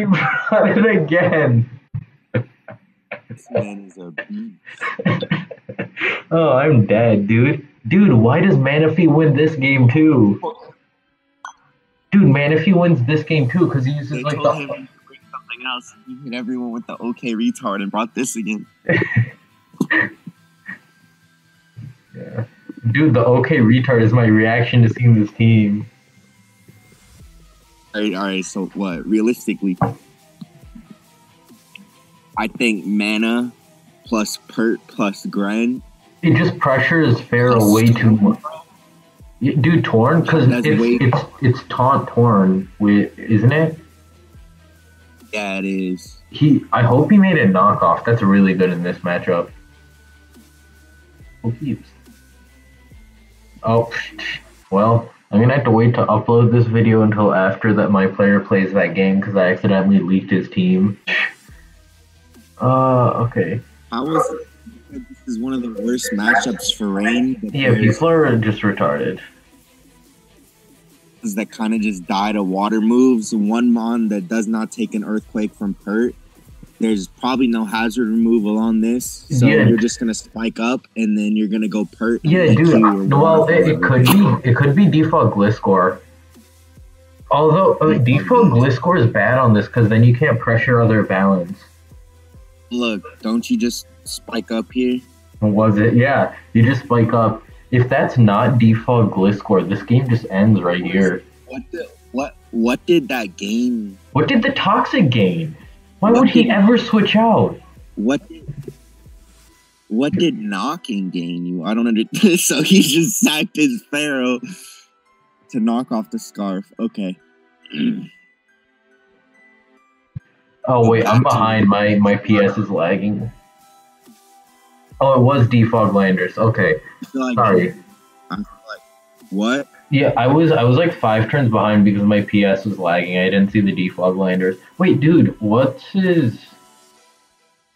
He run it again. This man is a beast. Oh, I'm dead, dude. Dude, why does Manaphy win this game too? Dude, Manaphy wins this game too because he uses like the. Him to bring something else. He hit everyone with the OK retard and brought this again. Yeah. Dude, the OK retard is my reaction to seeing this team. Alright, so what? Realistically, I think Mana plus Pert plus Gren. It just pressures Pharah way too much. Dude, Torn? Because it's Taunt Torn, isn't it? Yeah, it is. I hope he made a knockoff. That's really good in this matchup. Oh, well, I'm going to have to wait to upload this video until after that my player plays that game because I accidentally leaked his team. Okay. How was it? This is one of the worst matchups for Rain. Yeah, people are just retarded. That kind of just die to water moves. One Mon that does not take an Earthquake from Pert. There's probably no hazard removal on this, so yeah. You're just gonna spike up and then you're gonna go Pert. Yeah, dude. Well, it could be default Gliscor. Although default Gliscor is bad on this because then you can't pressure other balance. Look, don't you just spike up here? Was it? Yeah, you just spike up. If that's not default Gliscor, this game just ends right here. What did that gain? What did the Toxic gain? Why would he ever switch out? What did knocking gain you? I don't understand. So he just sacked his Pharah to knock off the scarf. Okay. Oh wait, I'm behind. My PS is lagging. Oh, it was default Landorus. Okay, sorry. I'm like, what? Yeah, I was like 5 turns behind because my PS was lagging. I didn't see the default Landorus. Wait, dude, what's his?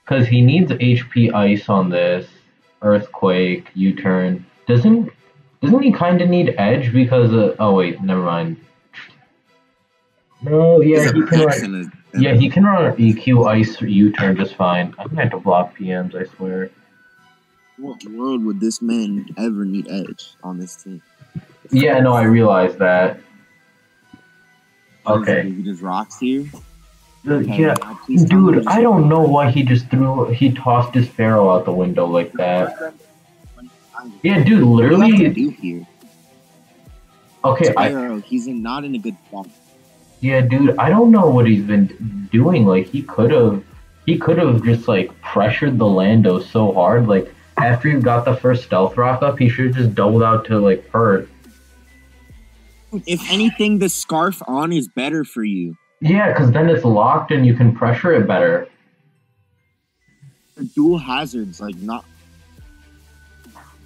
Because he needs HP Ice on this Earthquake U-turn. Doesn't he kind of need Edge because? Oh wait, never mind. No, yeah, he can run. Yeah, he can run EQ Ice U-turn just fine. I'm gonna have to block PMs. I swear. What world would this man ever need Edge on this team? Yeah, no, I realized that. Okay. He just rocks here? Yeah. Dude, I don't know why he tossed his Pharah out the window like that. Yeah, dude, literally. What do you do here? Okay, he's not in a good spot. Yeah, dude, I don't know what he's been doing. Like, he could have just, like, pressured the Lando so hard. Like, after you got the first Stealth Rock up, he should have just doled out to, like, Pert. If anything, the Scarf on is better for you. Yeah, because then it's locked and you can pressure it better. The dual hazards, like, not...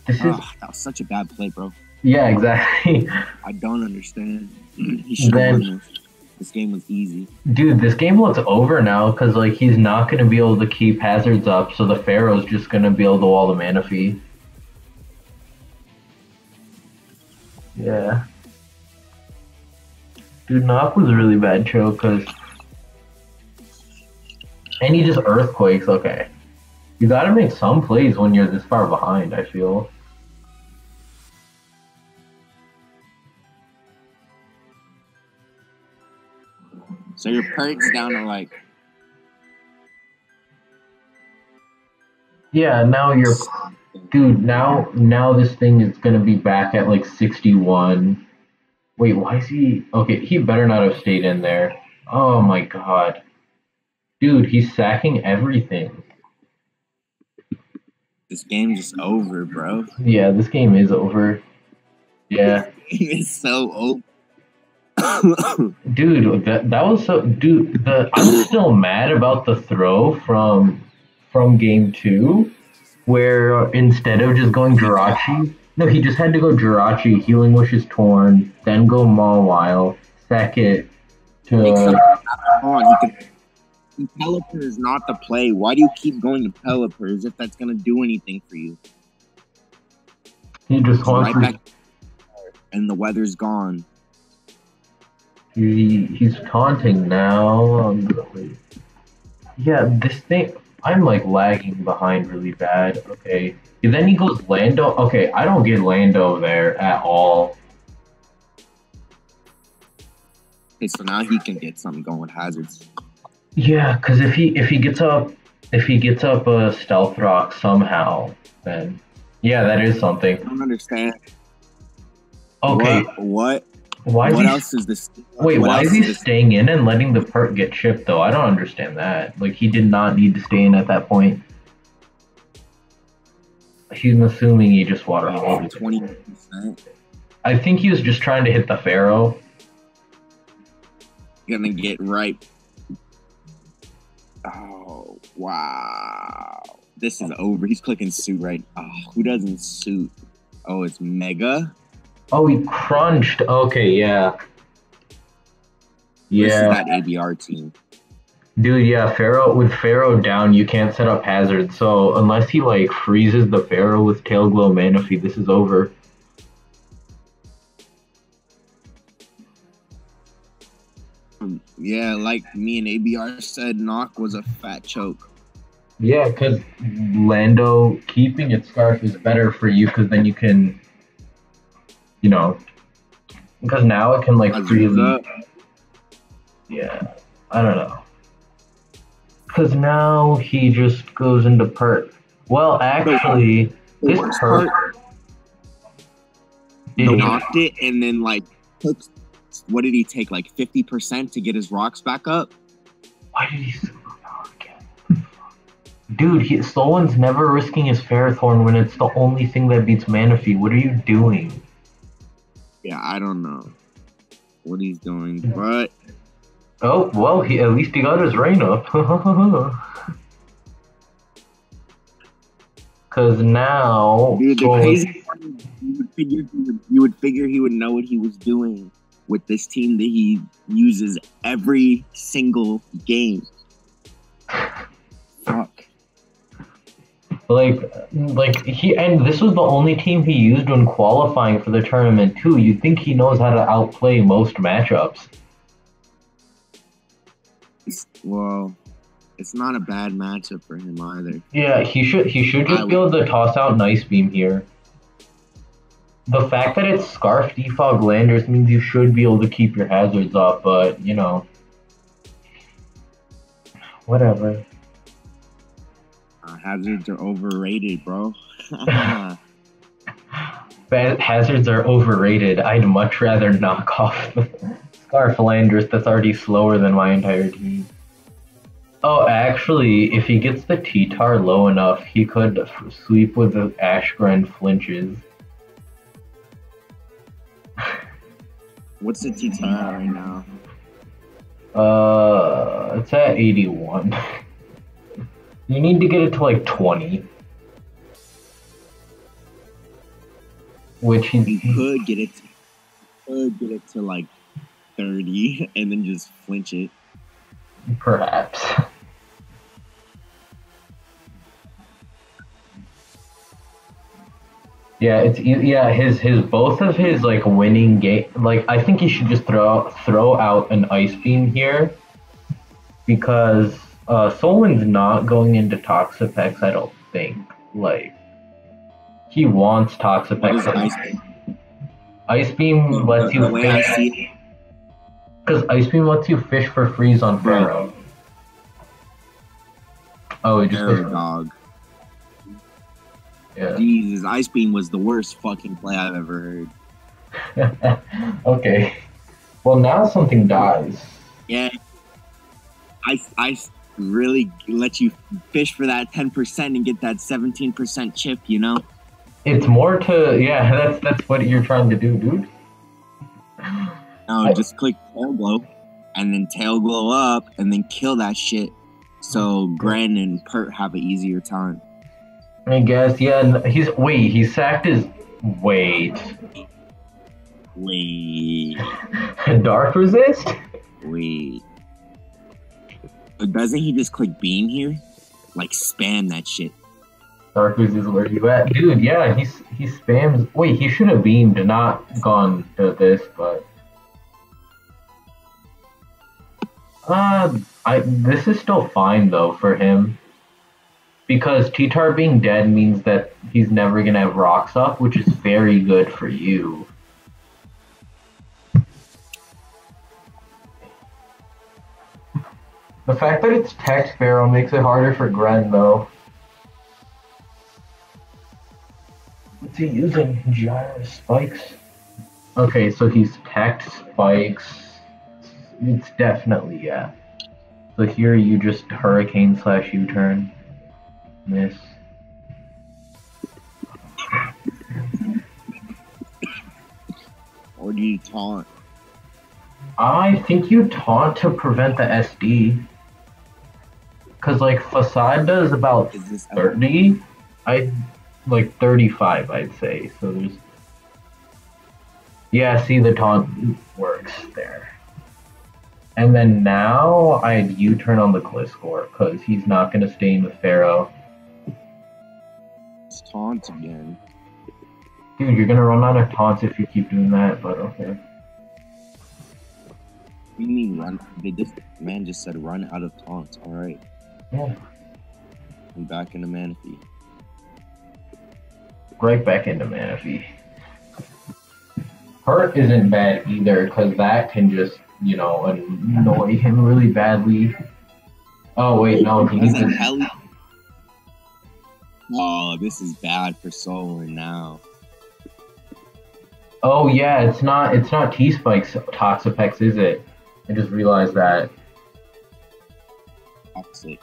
That was such a bad play, bro. Yeah, exactly. I don't understand. He should have won this. This game was easy. Dude, this game looks over now because, like, he's not going to be able to keep hazards up, so the Pharah's just going to be able to wall the Manaphy. Yeah. Dude, Knock was a really bad choke because... And he just Earthquakes, okay. You gotta make some plays when you're this far behind, I feel. So your Pert's down to like... Yeah, now you're... Dude, now this thing is gonna be back at like 61. Wait, why is he... Okay, he better not have stayed in there. Oh my god. Dude, he's sacking everything. This game's just over, bro. Yeah, this game is over. Yeah. It's so over. Dude, that was so... Dude, I'm still mad about the throw from game 2, where instead of just going Jirachi... No, he just had to go Jirachi, Healing Wish is Torn, then go Mawile, sack it to... Pelipper is not the play. Why do you keep going to Pelipper as if that's going to do anything for you? He just wants right back, and the weather's gone. He's taunting now. Yeah, this thing, I'm like lagging behind really bad. Okay, and then he goes Lando. Okay, I don't get Lando there at all. Okay, so now he can get something going with hazards. Yeah, because if he gets up a stealth rock somehow, then yeah, that is something. I don't understand. Okay, what? Why is he staying in and letting the Pert get shipped though? I don't understand that. Like, he did not need to stay in at that point. He's assuming he just waterfalled. 20%. I think he was just trying to hit the Pharaoh. Gonna get right. Oh wow! This is over. He's clicking suit right. Oh, who doesn't suit? Oh, it's Mega. Oh, he crunched. Okay, yeah. Yeah. This is that ABR team. Dude, yeah, Pharaoh, with Pharaoh down, you can't set up hazard, so unless he, like, freezes the Pharaoh with Tail Glow Manaphy, this is over. Yeah, like me and ABR said, Nock was a fat choke. Yeah, because Lando keeping its Scarf is better for you, because then you can... You know, because now it can, like, freely... Yeah, I don't know. Because now he just goes into Pert. Well, actually, this Pert... Knocked it and then, like, what did he take? Like, 50% to get his rocks back up? Why did he superpower again? Dude, SoulWind's never risking his Ferrothorn when it's the only thing that beats Manaphy. What are you doing? Yeah, I don't know what he's doing, but... Oh, well, at least he got his rain up. Because now... Dude, the crazy thing, you would figure he would know what he was doing with this team that he uses every single game. Fuck. Like he, and this was the only team he used when qualifying for the tournament too. You'd think he knows how to outplay most matchups. Well, it's not a bad matchup for him either. Yeah, he should just be able to toss out Nice Beam here. The fact that it's Scarf Defog Landers means you should be able to keep your hazards up, but you know, whatever. Hazards are overrated, bro. Hazards are overrated. I'd much rather knock off Scarf Landorus that's already slower than my entire team. Oh, actually, if he gets the T-Tar low enough, he could sweep with the Ashgren flinches. What's the T-Tar right now? It's at 81. You need to get it to like 20. Which he could get it to like 30 and then just flinch it. Perhaps. Yeah, it's his both of his like winning game, like I think he should just throw out an Ice Beam here, because SoulWind's not going into Toxapex, I don't think. Like, he wants Toxapex. Ice Beam lets you fish. Because Ice Beam lets you fish for freeze on Pharaoh. Oh, it just goes dog. Yeah. Jesus, Ice Beam was the worst fucking play I've ever heard. Okay. Well, now something dies. Yeah. I really let you fish for that 10% and get that 17% chip, you know? It's more to, yeah, that's what you're trying to do, dude. No, just click Tail Glow, and then Tail Glow up, and then kill that shit, so Gren and Pert have an easier time. I guess, yeah, he sacked his, wait. Dark Resist? Wait. Doesn't he just click Beam here? Like, spam that shit. Darkus is where you at? Dude, yeah, he spams... Wait, he should have beamed and not gone to this, but... This is still fine though for him, because T-Tar being dead means that he's never gonna have rocks up, which is very good for you. The fact that it's Tech Sparrow makes it harder for Gren though. What's he using? Gyro Spikes? Okay, so he's Tech Spikes. It's definitely, yeah. So here you just Hurricane slash U-turn. Miss. Or do you taunt? I think you taunt to prevent the SD. Cause like Fasada is about 30. I like 35, I'd say. So there's. Yeah, see, the taunt works there. And then now I'd U-turn on the Gliscor, because he's not going to stay in the Pharaoh. It's taunt again. Dude, you're going to run out of taunts if you keep doing that, but okay. What do you mean run? This man just said run out of taunts, alright. Yeah. I'm back into Manaphy. Right back into Manaphy. Pert isn't bad either, because that can just... you know, annoy him really badly. Oh wait, no, he's a... Oh, this is bad for SoulWind now. Oh yeah, it's not T-Spike's Toxapex, is it? I just realized that. Toxic.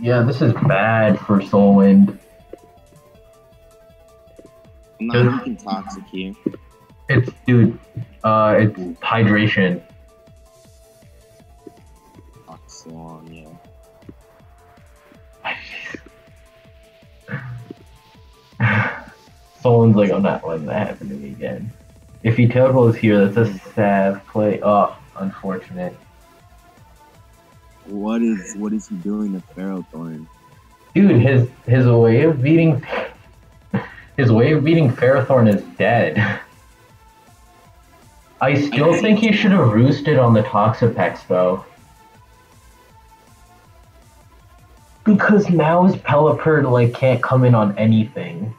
Yeah, this is bad for SoulWind. I'm not looking toxic here. It's, dude, it's hydration. Not so long, yeah. Someone's like, I'm not letting that happen to me again. If he teleports here, that's a sad play. Oh, unfortunate. What is he doing to Ferrothorn? Dude, his way of beating Ferrothorn is dead. I still think he should have roosted on the Toxapex though. Because now his Pelipper like can't come in on anything.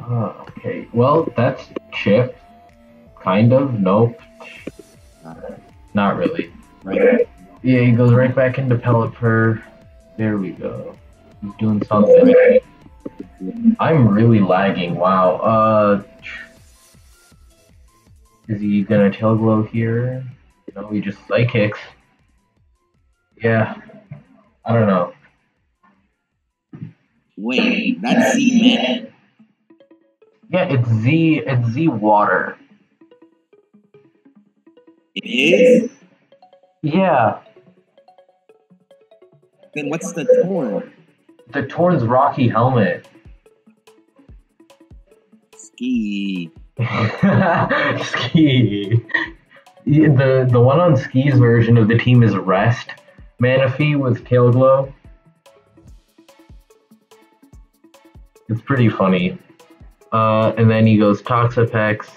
Okay, well that's chip. Kind of, nope. Not really. Right. Yeah, he goes right back into Pelipper. There we go. He's doing something. I'm really lagging, wow. Is he gonna Tailglow here? No, he just Psychics. Yeah. I don't know. Wait, that's Z, man. Yeah, it's Z water. It is? Yeah. Then what's the Torn? The Torn's Rocky Helmet. Ski. Ski. The one on Ski's version of the team is Rest. Manaphy with Tailglow. It's pretty funny. And then he goes Toxapex.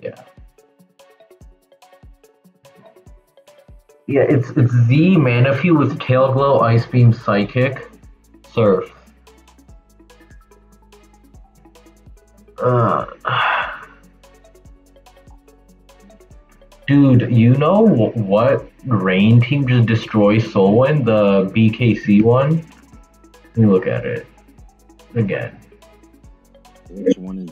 Yeah. Yeah, it's the Manaphy with Tailglow, Ice Beam, Psychic. Surf. Dude, you know what rain team just destroys SoulWind? The BKC one? Let me look at it again. Which one is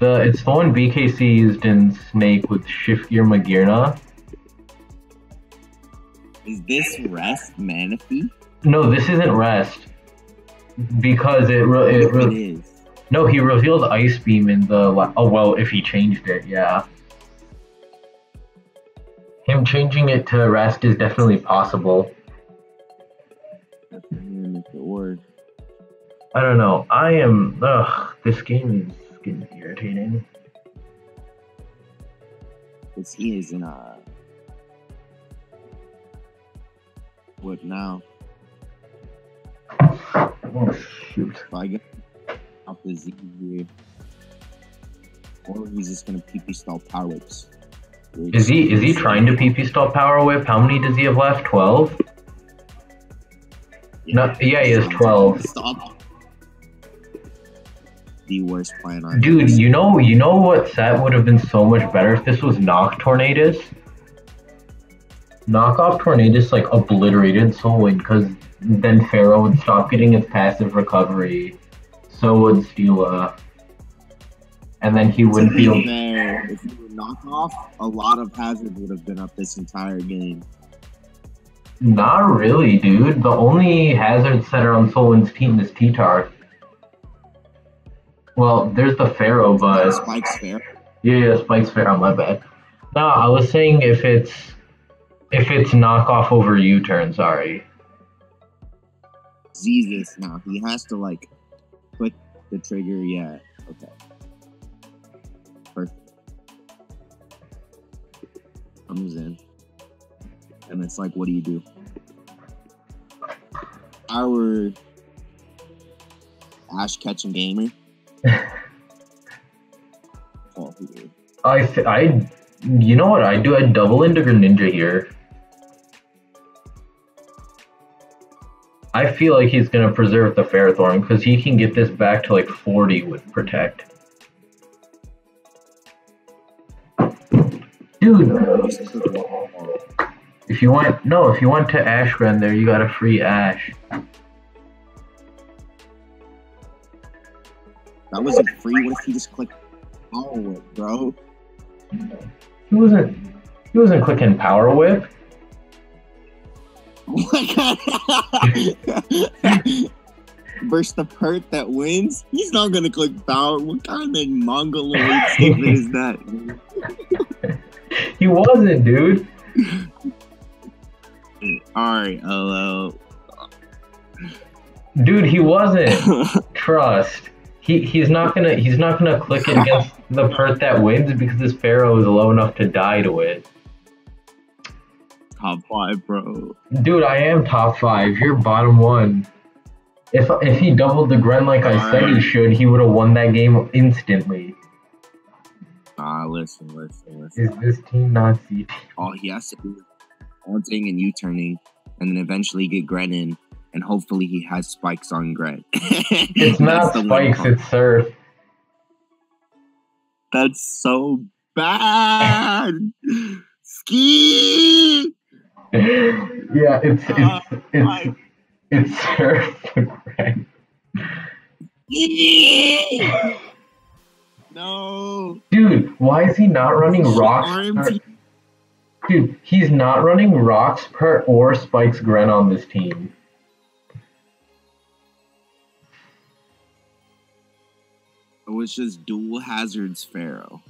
it's the one BKC used in Snake with Shift Gear Magearna. Is this Rest Manaphy? No, this isn't Rest, because it is. No, he revealed Ice Beam in the... Oh, well, if he changed it, yeah. Him changing it to Rest is definitely possible. I don't know. I am... Ugh, this game is getting irritating. Because he is in a... What now? Oh shoot! I got off the Z here. or he's just gonna PP stall power whips. Is he trying to PP stall power whip? How many does he have left? 12? No, yeah, he has 12. Stop. The worst plan on. Dude, you know what set would have been so much better if this was Knock Tornadus? Knock off Tornadus like obliterated SoulWind, because then Pharah would stop getting its passive recovery. So would Celesteela. And then he wouldn't be able to. If you were knock off, a lot of hazard would have been up this entire game. Not really, dude. The only hazard setter on SoulWind's team is T-Tar. Well, there's the Pharah, but... Spike's Pharah? Yeah, Spike's Pharah, my bad. No, I was saying if it's knockoff over U-turn, sorry. Jesus, no. He has to, like, click the trigger, yeah. Okay. Perfect. Comes in. And it's like, what do you do? Our Ash Ketchum Gamer. Oh, dude. You know what I do? I double into Greninja here. I feel like he's gonna preserve the Ferrothorn because he can get this back to like 40 with Protect. Dude, if you want to Ash Gren there, you got a free Ash. That wasn't free. What if he just clicked Power Whip, bro? He wasn't clicking Power Whip. Oh my god! Versus the Pert that wins, he's not gonna click Power. What kind of mongoloid statement is that? He wasn't, dude. Alright, hello. Dude, he wasn't. Trust. He's not gonna click it against the Pert that wins because this Pharah is low enough to die to it. Top 5, bro. Dude, I am top 5. You're bottom 1. If he doubled the Gren like I said he should, he would have won that game instantly. Listen. Is this team not CT? All he has to do is haunting and U-turning, and then eventually get Gren in. And hopefully he has spikes on Gren. It's not spikes, it's Surf. That's so bad. Ski. Yeah, it's Surf for Gren. No. Dude, why is he not running Rocks? Dude, he's not running Rocks, Pert, or Spikes Gren on this team. It was just dual hazards Pharah.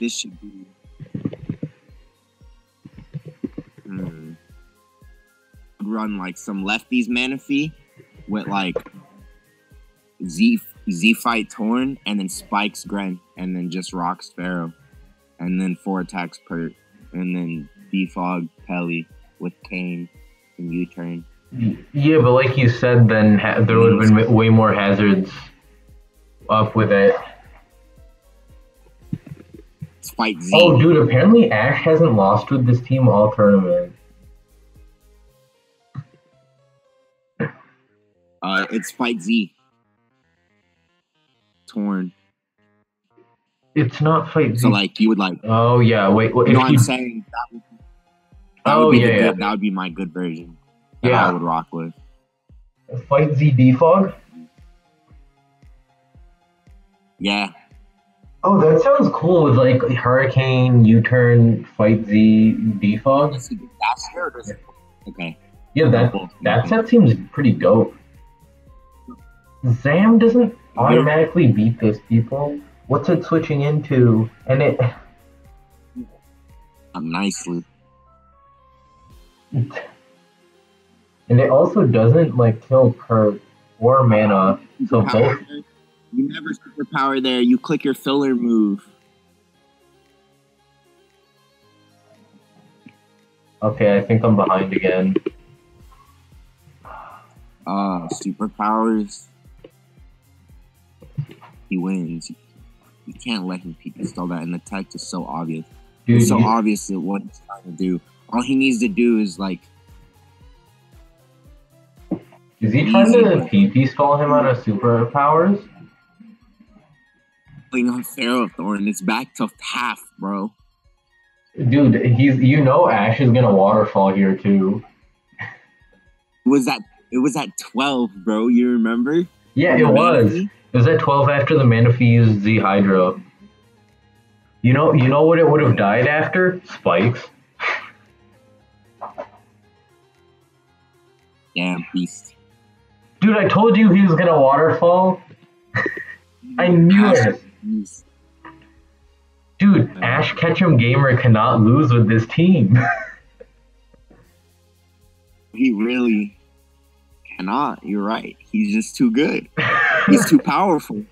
This should be. Run like some lefties Manaphy with like Z fight Torn and then Spikes Gren and then just Rocks Pharah and then 4 attacks Pert and then Defog Peli with Kane and U-turn. Yeah, but like you said, then there would have been way more hazards up with it. Spike Z. Oh, dude, apparently Ash hasn't lost with this team all tournament. It's Spike Z. Torn. It's not Fight Z. So, like, you would like... Oh, yeah, wait. What, you know what I'm saying? That would be That would be my good version. Yeah, I would rock with. Fight Z Defog? Yeah. Oh, that sounds cool with like Hurricane, U-turn, Fight Z, Defog. Okay. Yeah, that set seems pretty dope. Zam doesn't automatically beat this, people. What's it switching into? And it... Nicely. And it also doesn't, like, kill Pert or Mana, so both... You never superpower there, you click your filler move. Okay, I think I'm behind again. Superpowers. he wins. You can't let him stall that, and the text is so obvious. Dude, it's so obvious that what he's trying to do. All he needs to do is like. Is he trying to PP stall him out of superpowers? Playing on Ferrothorn, it's back to half, bro. Dude, he's Ash is gonna waterfall here too. It was at 12, bro. You remember? Yeah, it was. Manaphy? It was at 12 after the Manaphy used Z Hydro. You know what it would have died after? Spikes. Damn beast. Dude, I told you he was gonna waterfall. I knew it. Dude, Ash Ketchum Gamer cannot lose with this team. He really cannot. You're right. He's just too good. He's too powerful.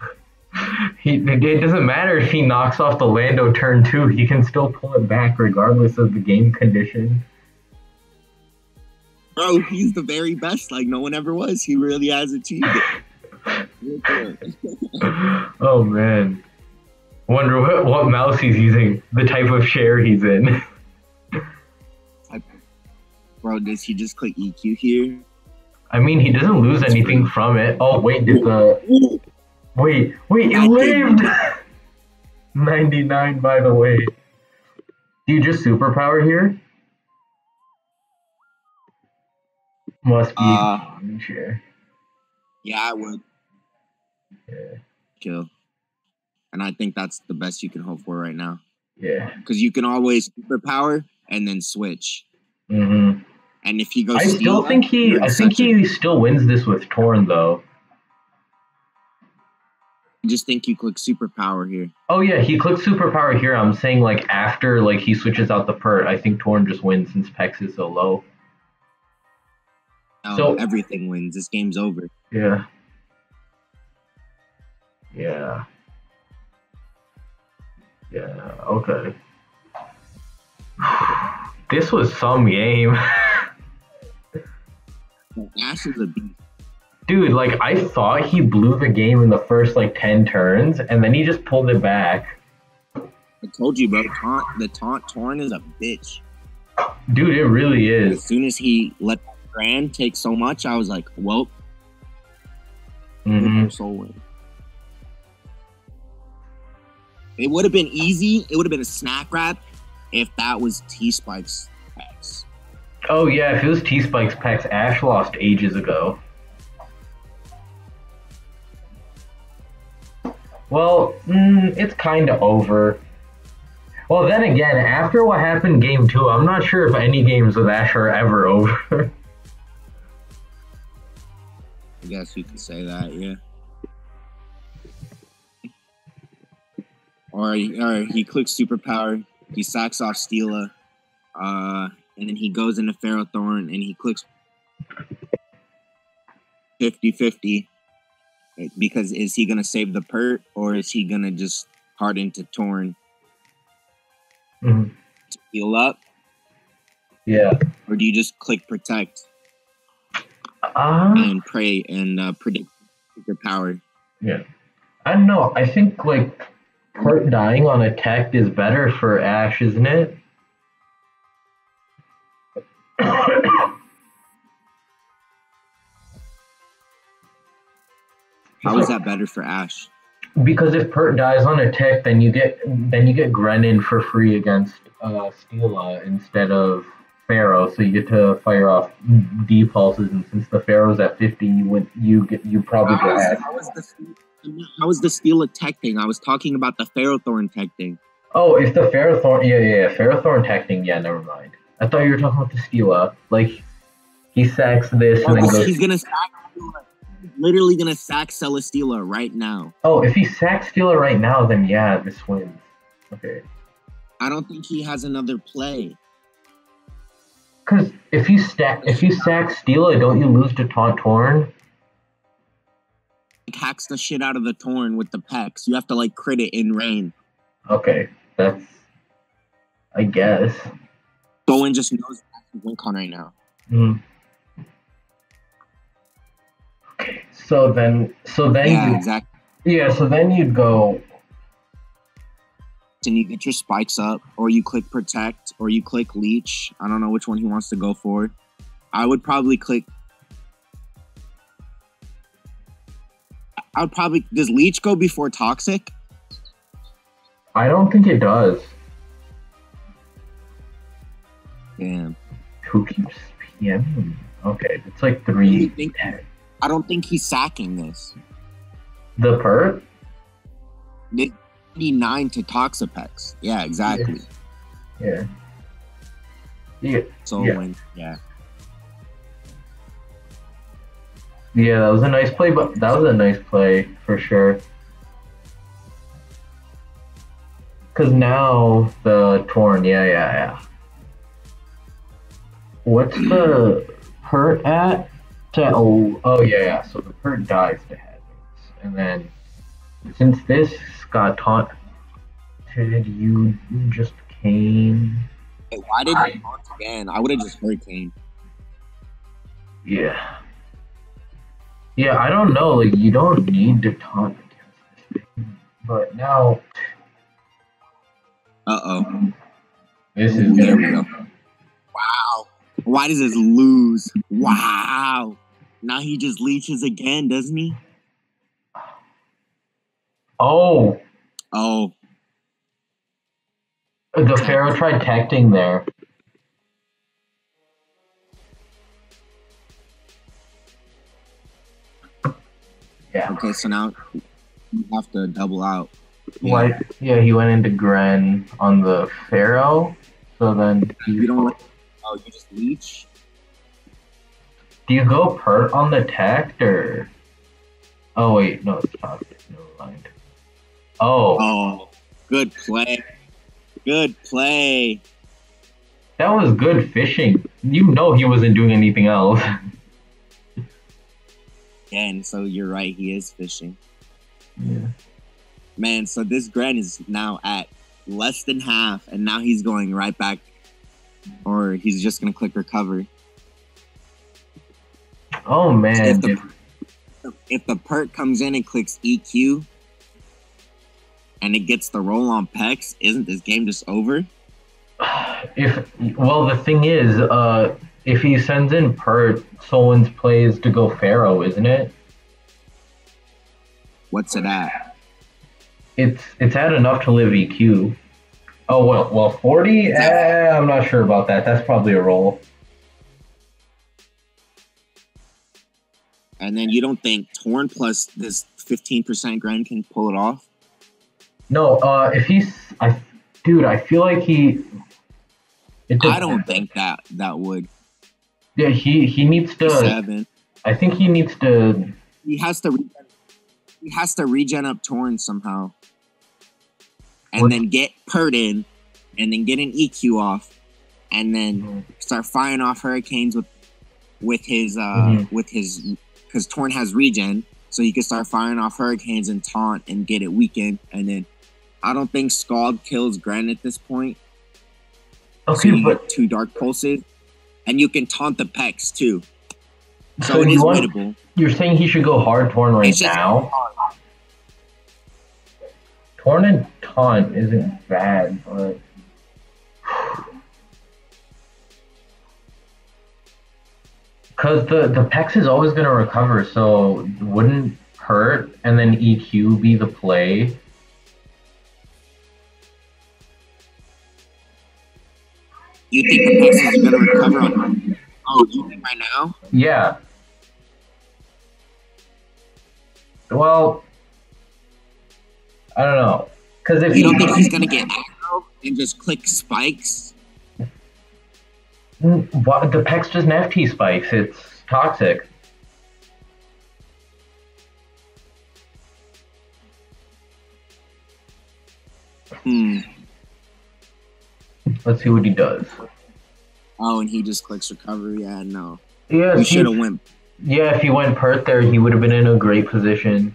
It doesn't matter if he knocks off the Lando turn 2. He can still pull it back regardless of the game condition. Bro, he's the very best. Like, no one ever was. He really has achieved it. Oh, man. Wonder what mouse he's using, the type of share he's in. Bro, does he just click EQ here? I mean, he doesn't lose anything from it. Oh, wait, did the... Wait, it lived! 99, by the way. Do you just superpower here? Must be common share. Yeah, I would. Yeah. Kill. And I think that's the best you can hope for right now. Yeah. Because you can always superpower and then switch. Mm-hmm. And if he goes, I think he still wins this with Torn though. I just think you click superpower here. Oh yeah, he clicked superpower here. I'm saying like after like he switches out the Pert, I think Torn just wins since Pex is so low. No, so everything wins. This game's over. Yeah. Yeah. Yeah, okay. This was some game. Ash is a beast. Dude, like, I thought he blew the game in the first, like, 10 turns, and then he just pulled it back. I told you, bro. The taunt Torn is a bitch. Dude, it really is. As soon as he let Grand take so much, I was like, well, SoulWind. It would have been easy. It would have been a snack wrap if that was T-Spike's Pex. Oh, yeah. If it was T-Spike's Pex, Ash lost ages ago. Well, it's kind of over. Well, then again, after what happened Game 2, I'm not sure if any games with Ash are ever over. I guess you could say that, yeah. Or he clicks superpower, he sacks off Steela, and then he goes into Ferrothorn, and he clicks 50-50. Because is he going to save the Pert, or is he going to just hard into Torn? Mm-hmm. To heal up? Yeah. Or do you just click Protect? And pray and predict superpower? Yeah. I don't know. I think, like... Pert dying on a tech is better for Ash, isn't it? How is that better for Ash? Because if Pert dies on a tech, then you get Greninja for free against Steela instead of Pharah, so you get to fire off D pulses, and since the Pharaoh's at 50, you probably get Ash. How was the Steela tech thing? I was talking about the Ferrothorn tech thing. Oh, it's the Ferrothorn. Yeah. Ferrothorn tech thing. Yeah, never mind. I thought you were talking about the Steela. Like, he sacks this and then goes... He's going to sack Steela. He's literally going to sack Celesteela right now. Oh, if he sacks Steela right now, then yeah, this wins. Okay. I don't think he has another play. Because if you sack Steela, don't you lose to Taunt Torn? Hacks the shit out of the Torn with the Pex. You have to like crit it in rain. Okay, that's I guess. Bowen just knows Wincon right now. Mm. Okay, so then, yeah, exactly. Yeah, so then you'd go... and you get your spikes up, or you click protect, or you click leech. I don't know which one he wants to go for. I would probably click... Does leech go before toxic? I don't think it does. Damn. Who keeps PMing? Okay, it's like three. I don't think he's sacking this. The Pert? 99 to Toxapex. Yeah, exactly. Yeah. Yeah. SoulWind. Yeah. Yeah, that was a nice play, but that was a nice play for sure. Cause now the Torn, yeah. What's the Pert at? Oh yeah. So the Pert dies to hazards, and then since this got taunted, you just came. Hey, why did I taunt again? I would have just hurricane. Yeah. Yeah, I don't know. Like, you don't need to taunt against this thing, but now. Uh-oh. This is there we go. Wow. Why does this lose? Wow. Now he just leeches again, doesn't he? Oh. Oh. The Pharaoh tried tacting there. Yeah. Okay, so now you have to double out. Yeah. Like, yeah, he went into Gren on the Pharaoh, so then you don't like, oh, you just leech. Do you go Pert on the tact or? Oh wait, no, it's not. Never mind. Oh. Oh, good play. Good play. That was good fishing. You know he wasn't doing anything else. And so you're right, he is fishing. Yeah. Man, so this Gren is now at less than half, and now he's going right back, or he's just going to click recover. Oh, man. If the Pert comes in and clicks EQ, and it gets the roll on Pex, isn't this game just over? Well, the thing is, if he sends in Pert, someone's plays to go Pharaoh, isn't it? What's it at? It's at enough to live EQ. Oh, well 40? I'm not sure about that. That's probably a roll. And then you don't think Torn plus this 15% Gren can pull it off? No, if he's... dude, I feel like he... I don't think that would. Yeah, he needs to... 7. I think he needs to... He has to regen up Torn somehow. And then get Pert in, and then get an EQ off, and then start firing off Hurricanes with his because Torn has regen, so he can start firing off Hurricanes and taunt and get it weakened. And then I don't think Scald kills Gren at this point. Okay, so you get 2 Dark Pulses, and you can taunt the Pex too. So it is winnable. You're saying he should go hard Torn right now? Torn and taunt isn't bad, but... Because the Pex is always going to recover, so wouldn't Pert and then EQ be the play? You think the Pex is going to recover on... Oh, you think right now? Yeah. Well, I don't know. Because if you don't think he's gonna get aggro and just click spikes, what, the Pex doesn't have T spikes. It's toxic. Let's see what he does. Oh, and he just clicks recover. Yeah, no. Yeah, he should have went. Yeah, if he went Pert there, he would have been in a great position.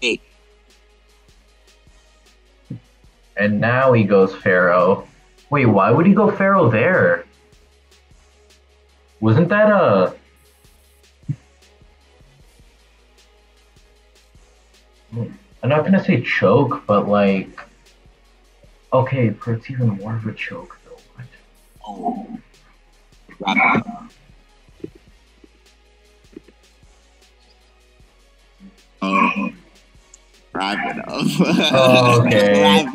Hey. And now he goes Pharaoh. Wait, why would he go Pharaoh there? Wasn't that a... I'm not gonna say choke, but like, okay, Pert's even more of a choke though. What? Oh, oh, okay.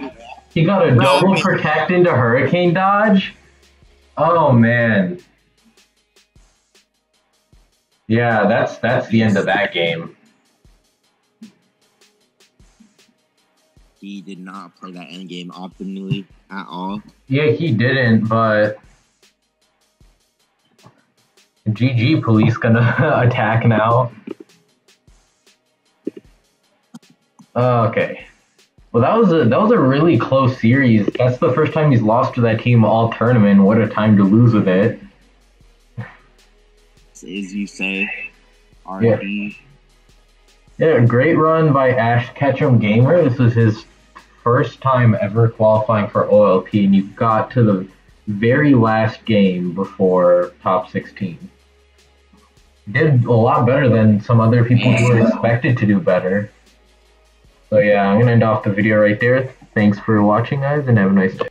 He got a double protect into hurricane dodge. Oh man. Yeah, that's the end of that game. He did not play that end game optimally at all. Yeah, he didn't, but GG police gonna attack now. Okay, well that was a really close series. That's the first time he's lost to that team all tournament. What a time to lose with it. As you say, RB. Yeah, great run by Ash Ketchum Gamer. This is his first time ever qualifying for OLP, and you got to the very last game before top 16. Did a lot better than some other people who were expected to do better. So yeah, I'm going to end off the video right there. Thanks for watching, guys, and have a nice day.